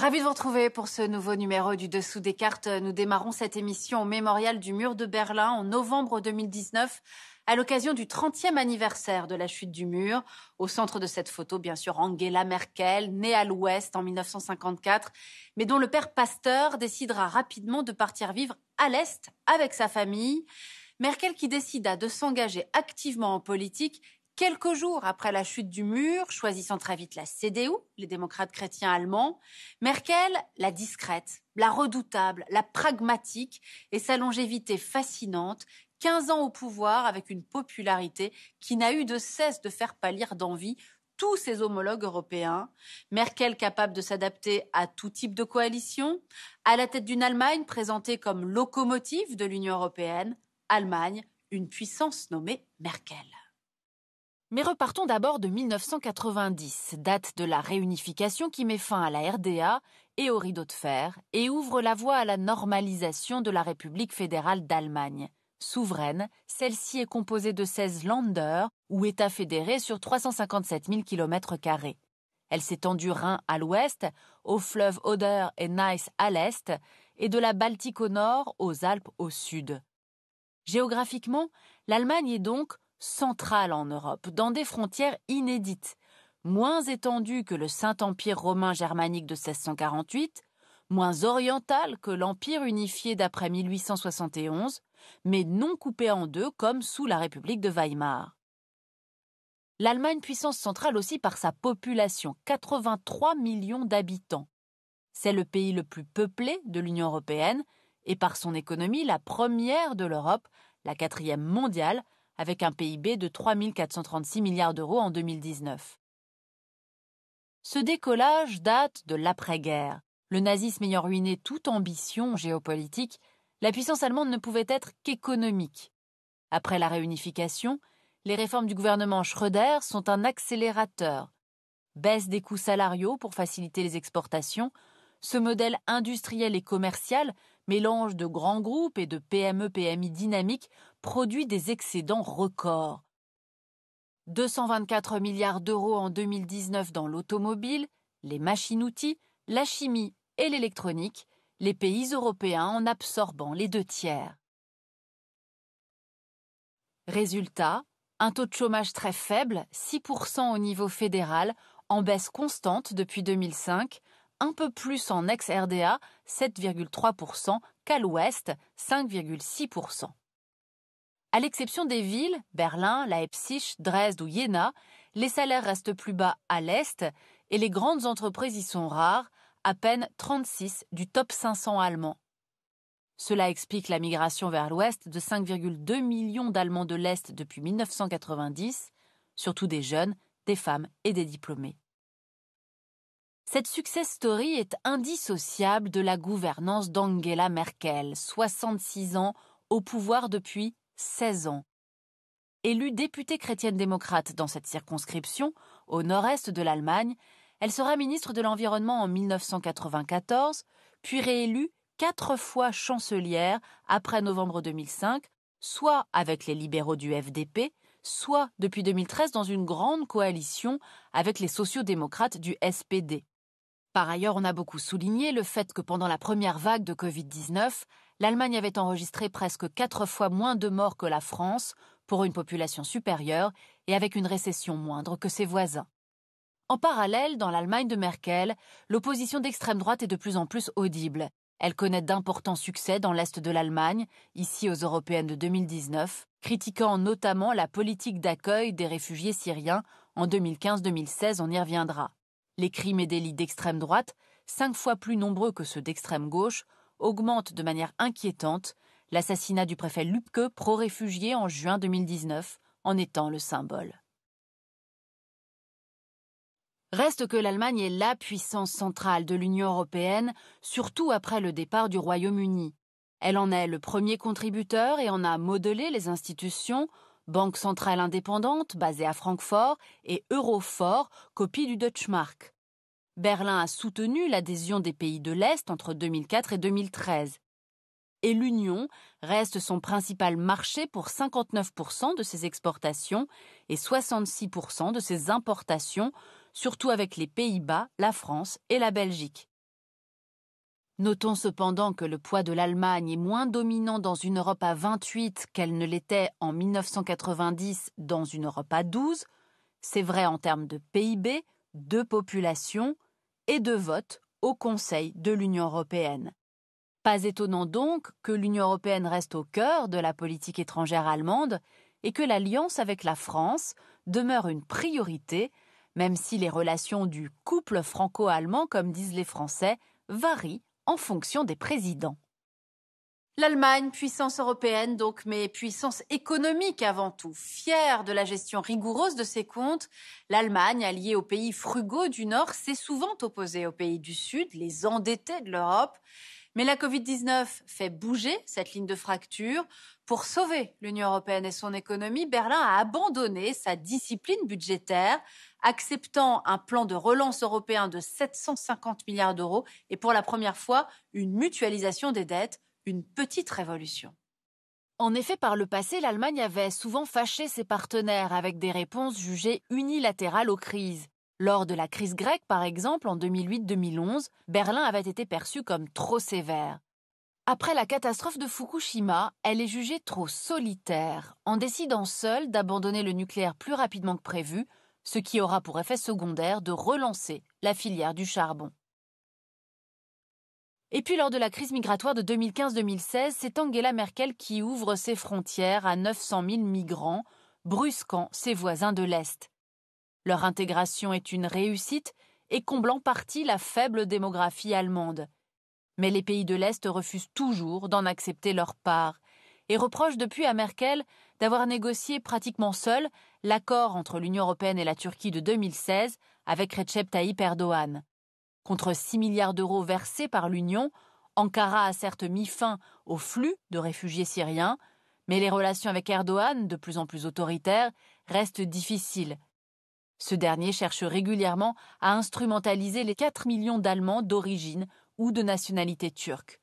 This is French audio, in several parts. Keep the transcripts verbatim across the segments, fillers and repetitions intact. Ravi de vous retrouver pour ce nouveau numéro du Dessous des cartes. Nous démarrons cette émission au mémorial du mur de Berlin en novembre deux mille dix-neuf, à l'occasion du trentième anniversaire de la chute du mur. Au centre de cette photo, bien sûr, Angela Merkel, née à l'Ouest en mille neuf cent cinquante-quatre, mais dont le père Pasteur décidera rapidement de partir vivre à l'Est avec sa famille. Merkel qui décida de s'engager activement en politique quelques jours après la chute du mur, choisissant très vite la C D U, les démocrates chrétiens allemands. Merkel, la discrète, la redoutable, la pragmatique et sa longévité fascinante, quinze ans au pouvoir avec une popularité qui n'a eu de cesse de faire pâlir d'envie tous ses homologues européens. Merkel capable de s'adapter à tout type de coalition, à la tête d'une Allemagne présentée comme locomotive de l'Union européenne. Allemagne, une puissance nommée Merkel. Mais repartons d'abord de mille neuf cent quatre-vingt-dix, date de la réunification qui met fin à la R D A et au rideau de fer et ouvre la voie à la normalisation de la République fédérale d'Allemagne. Souveraine, celle-ci est composée de seize Länder ou États fédérés sur trois cent cinquante-sept mille kilomètres carrés. Elle s'étend du Rhin à l'ouest, aux fleuves Oder et Neisse à l'est et de la Baltique au nord aux Alpes au sud. Géographiquement, l'Allemagne est donc centrale en Europe, dans des frontières inédites, moins étendues que le Saint-Empire romain germanique de seize cent quarante-huit, moins orientale que l'Empire unifié d'après mille huit cent soixante et onze, mais non coupée en deux comme sous la République de Weimar. L'Allemagne puissance centrale aussi par sa population, quatre-vingt-trois millions d'habitants. C'est le pays le plus peuplé de l'Union européenne et par son économie la première de l'Europe, la quatrième mondiale, avec un P I B de trois mille quatre cent trente-six milliards d'euros en deux mille dix-neuf. Ce décollage date de l'après-guerre. Le nazisme ayant ruiné toute ambition géopolitique, la puissance allemande ne pouvait être qu'économique. Après la réunification, les réformes du gouvernement Schröder sont un accélérateur. Baisse des coûts salariaux pour faciliter les exportations, ce modèle industriel et commercial, mélange de grands groupes et de P M E P M I dynamiques, produit des excédents records. deux cent vingt-quatre milliards d'euros en deux mille dix-neuf dans l'automobile, les machines-outils, la chimie et l'électronique, les pays européens en absorbant les deux tiers. Résultat, un taux de chômage très faible, six pour cent au niveau fédéral, en baisse constante depuis deux mille cinq, un peu plus en ex-R D A, sept virgule trois pour cent, qu'à l'Ouest, cinq virgule six pour cent. À l'exception des villes, Berlin, Leipzig, Dresde ou Jena, les salaires restent plus bas à l'Est et les grandes entreprises y sont rares, à peine trente-six du top cinq cents allemand. Cela explique la migration vers l'Ouest de cinq virgule deux millions d'Allemands de l'Est depuis mille neuf cent quatre-vingt-dix, surtout des jeunes, des femmes et des diplômés. Cette success story est indissociable de la gouvernance d'Angela Merkel, soixante-six ans, au pouvoir depuis seize ans. Élue députée chrétienne-démocrate dans cette circonscription, au nord-est de l'Allemagne, elle sera ministre de l'Environnement en mille neuf cent quatre-vingt-quatorze, puis réélue quatre fois chancelière après novembre deux mille cinq, soit avec les libéraux du F D P, soit depuis deux mille treize dans une grande coalition avec les sociaux-démocrates du S P D. Par ailleurs, on a beaucoup souligné le fait que pendant la première vague de Covid dix-neuf, l'Allemagne avait enregistré presque quatre fois moins de morts que la France, pour une population supérieure et avec une récession moindre que ses voisins. En parallèle, dans l'Allemagne de Merkel, l'opposition d'extrême droite est de plus en plus audible. Elle connaît d'importants succès dans l'Est de l'Allemagne, ici aux Européennes de deux mille dix-neuf, critiquant notamment la politique d'accueil des réfugiés syriens en deux mille quinze deux mille seize, on y reviendra. Les crimes et délits d'extrême droite, cinq fois plus nombreux que ceux d'extrême gauche, augmentent de manière inquiétante. L'assassinat du préfet Lübke, pro-réfugié en juin deux mille dix-neuf, en étant le symbole. Reste que l'Allemagne est la puissance centrale de l'Union européenne, surtout après le départ du Royaume-Uni. Elle en est le premier contributeur et en a modelé les institutions, Banque centrale indépendante, basée à Francfort, et Eurofor, copie du Deutsche Mark. Berlin a soutenu l'adhésion des pays de l'Est entre deux mille quatre et deux mille treize. Et l'Union reste son principal marché pour cinquante-neuf pour cent de ses exportations et soixante-six pour cent de ses importations, surtout avec les Pays-Bas, la France et la Belgique. Notons cependant que le poids de l'Allemagne est moins dominant dans une Europe à vingt-huit qu'elle ne l'était en mille neuf cent quatre-vingt-dix dans une Europe à douze. C'est vrai en termes de P I B, de population et de vote au Conseil de l'Union européenne. Pas étonnant donc que l'Union européenne reste au cœur de la politique étrangère allemande et que l'alliance avec la France demeure une priorité, même si les relations du couple franco-allemand, comme disent les Français, varient en fonction des présidents. L'Allemagne, puissance européenne donc, mais puissance économique avant tout. Fière de la gestion rigoureuse de ses comptes, l'Allemagne, alliée aux pays frugaux du Nord, s'est souvent opposée aux pays du Sud, les endettés de l'Europe. Mais la covid dix-neuf fait bouger cette ligne de fracture. Pour sauver l'Union européenne et son économie, Berlin a abandonné sa discipline budgétaire, acceptant un plan de relance européen de sept cent cinquante milliards d'euros et pour la première fois, une mutualisation des dettes, une petite révolution. En effet, par le passé, l'Allemagne avait souvent fâché ses partenaires avec des réponses jugées unilatérales aux crises. Lors de la crise grecque, par exemple, en deux mille huit deux mille onze, Berlin avait été perçue comme trop sévère. Après la catastrophe de Fukushima, elle est jugée trop solitaire, en décidant seule d'abandonner le nucléaire plus rapidement que prévu, ce qui aura pour effet secondaire de relancer la filière du charbon. Et puis lors de la crise migratoire de deux mille quinze deux mille seize, c'est Angela Merkel qui ouvre ses frontières à neuf cent mille migrants, brusquant ses voisins de l'Est. Leur intégration est une réussite et comble en partie la faible démographie allemande. Mais les pays de l'Est refusent toujours d'en accepter leur part et reprochent depuis à Merkel d'avoir négocié pratiquement seule l'accord entre l'Union européenne et la Turquie de deux mille seize avec Recep Tayyip Erdogan. Contre six milliards d'euros versés par l'Union, Ankara a certes mis fin au flux de réfugiés syriens, mais les relations avec Erdogan, de plus en plus autoritaires, restent difficiles. Ce dernier cherche régulièrement à instrumentaliser les quatre millions d'Allemands d'origine ou de nationalité turque.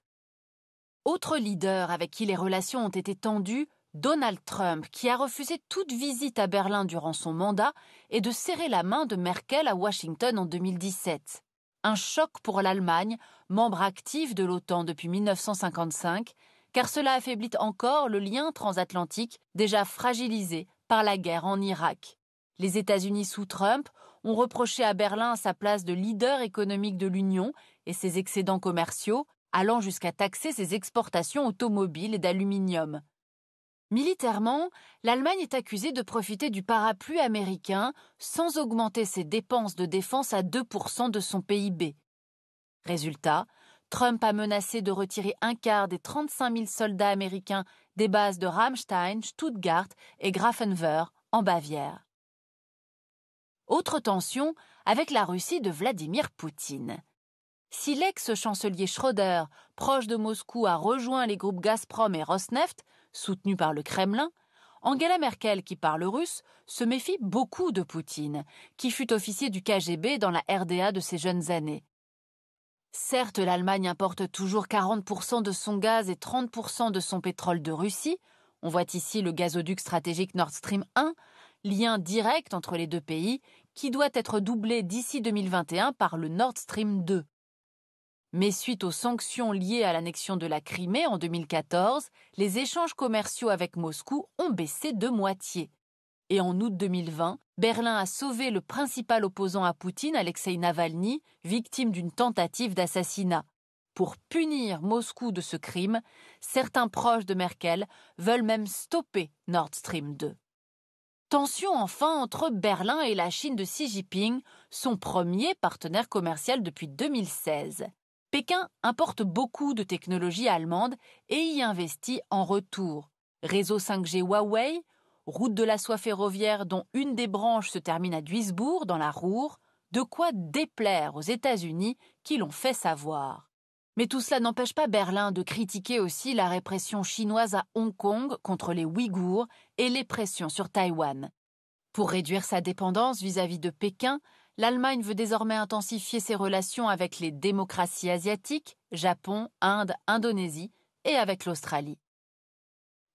Autre leader avec qui les relations ont été tendues, Donald Trump, qui a refusé toute visite à Berlin durant son mandat et de serrer la main de Merkel à Washington en deux mille dix-sept. Un choc pour l'Allemagne, membre actif de l'OTAN depuis mille neuf cent cinquante-cinq, car cela affaiblit encore le lien transatlantique déjà fragilisé par la guerre en Irak. Les États-Unis sous Trump ont reproché à Berlin sa place de leader économique de l'Union et ses excédents commerciaux, allant jusqu'à taxer ses exportations automobiles et d'aluminium. Militairement, l'Allemagne est accusée de profiter du parapluie américain sans augmenter ses dépenses de défense à deux pour cent de son P I B. Résultat, Trump a menacé de retirer un quart des trente-cinq mille soldats américains des bases de Ramstein, Stuttgart et Grafenwörth en Bavière. Autre tension avec la Russie de Vladimir Poutine. Si l'ex-chancelier Schröder, proche de Moscou, a rejoint les groupes Gazprom et Rosneft, soutenus par le Kremlin, Angela Merkel, qui parle russe, se méfie beaucoup de Poutine, qui fut officier du K G B dans la R D A de ses jeunes années. Certes, l'Allemagne importe toujours quarante pour cent de son gaz et trente pour cent de son pétrole de Russie. On voit ici le gazoduc stratégique Nord Stream un, lien direct entre les deux pays, qui doit être doublé d'ici deux mille vingt et un par le Nord Stream deux. Mais suite aux sanctions liées à l'annexion de la Crimée en deux mille quatorze, les échanges commerciaux avec Moscou ont baissé de moitié. Et en août deux mille vingt, Berlin a sauvé le principal opposant à Poutine, Alexeï Navalny, victime d'une tentative d'assassinat. Pour punir Moscou de ce crime, certains proches de Merkel veulent même stopper Nord Stream deux. Tension enfin entre Berlin et la Chine de Xi Jinping, son premier partenaire commercial depuis deux mille seize. Pékin importe beaucoup de technologies allemandes et y investit en retour. Réseau cinq G Huawei, route de la soie ferroviaire dont une des branches se termine à Duisbourg, dans la Ruhr, de quoi déplaire aux États-Unis qui l'ont fait savoir. Mais tout cela n'empêche pas Berlin de critiquer aussi la répression chinoise à Hong Kong contre les Ouïghours et les pressions sur Taïwan. Pour réduire sa dépendance vis-à-vis de Pékin, l'Allemagne veut désormais intensifier ses relations avec les démocraties asiatiques, Japon, Inde, Indonésie et avec l'Australie.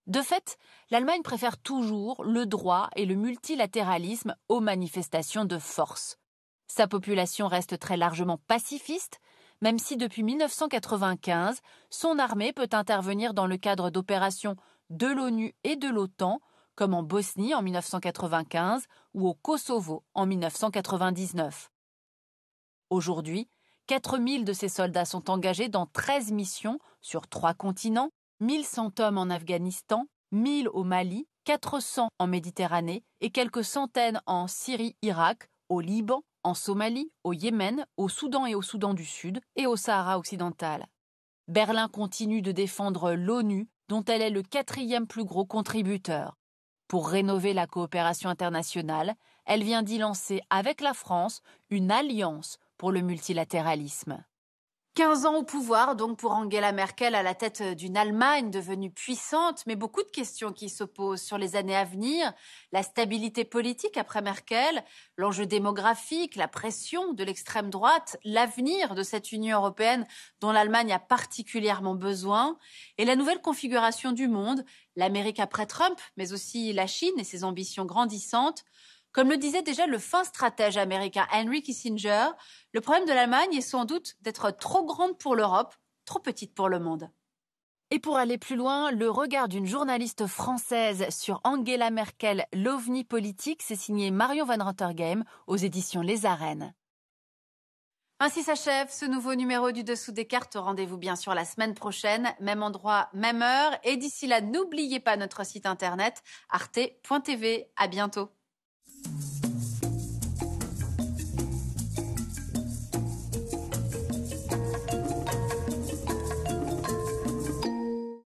De fait, l'Allemagne préfère toujours le droit et le multilatéralisme aux manifestations de force. Sa population reste très largement pacifiste, même si depuis mille neuf cent quatre-vingt-quinze, son armée peut intervenir dans le cadre d'opérations de l'ONU et de l'OTAN, comme en Bosnie en mille neuf cent quatre-vingt-quinze ou au Kosovo en mille neuf cent quatre-vingt-dix-neuf. Aujourd'hui, quatre mille de ces soldats sont engagés dans treize missions sur trois continents, mille cent hommes en Afghanistan, mille au Mali, quatre cents en Méditerranée et quelques centaines en Syrie, Irak, au Liban, en Somalie, au Yémen, au Soudan et au Soudan du Sud et au Sahara occidental. Berlin continue de défendre l'ONU, dont elle est le quatrième plus gros contributeur. Pour rénover la coopération internationale, elle vient d'y lancer avec la France une alliance pour le multilatéralisme. quinze ans au pouvoir, donc pour Angela Merkel à la tête d'une Allemagne devenue puissante, mais beaucoup de questions qui se posent sur les années à venir. La stabilité politique après Merkel, l'enjeu démographique, la pression de l'extrême droite, l'avenir de cette Union européenne dont l'Allemagne a particulièrement besoin, et la nouvelle configuration du monde, l'Amérique après Trump, mais aussi la Chine et ses ambitions grandissantes. Comme le disait déjà le fin stratège américain Henry Kissinger, le problème de l'Allemagne est sans doute d'être trop grande pour l'Europe, trop petite pour le monde. Et pour aller plus loin, le regard d'une journaliste française sur Angela Merkel, l'ovni politique, c'est signé Marion Van Rentergem aux éditions Les Arènes. Ainsi s'achève ce nouveau numéro du Dessous des Cartes. Rendez-vous bien sûr la semaine prochaine, même endroit, même heure. Et d'ici là, n'oubliez pas notre site internet arte point t v. À bientôt.